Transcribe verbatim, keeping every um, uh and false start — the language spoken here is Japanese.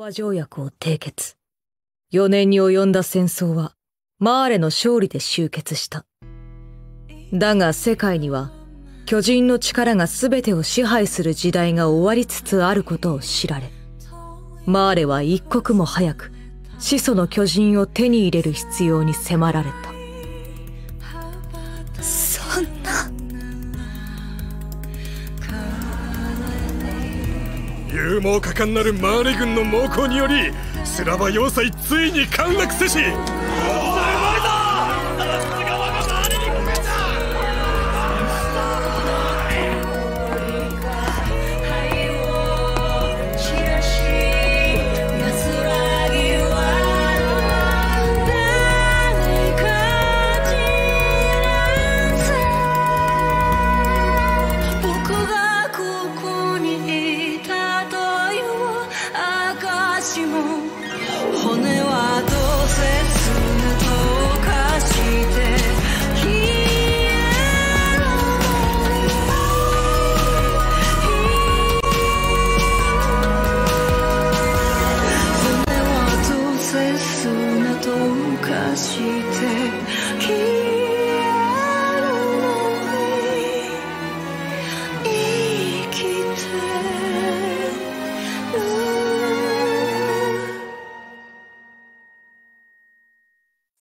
和条約を締結。よねんに及んだ戦争はマーレの勝利で終結した。だが世界には巨人の力が全てを支配する時代が終わりつつあることを知られ、マーレは一刻も早く始祖の巨人を手に入れる必要に迫られた。そんな。勇猛果敢なるマーレ軍の猛攻によりスラバ要塞ついに陥落せし、「砂と化して」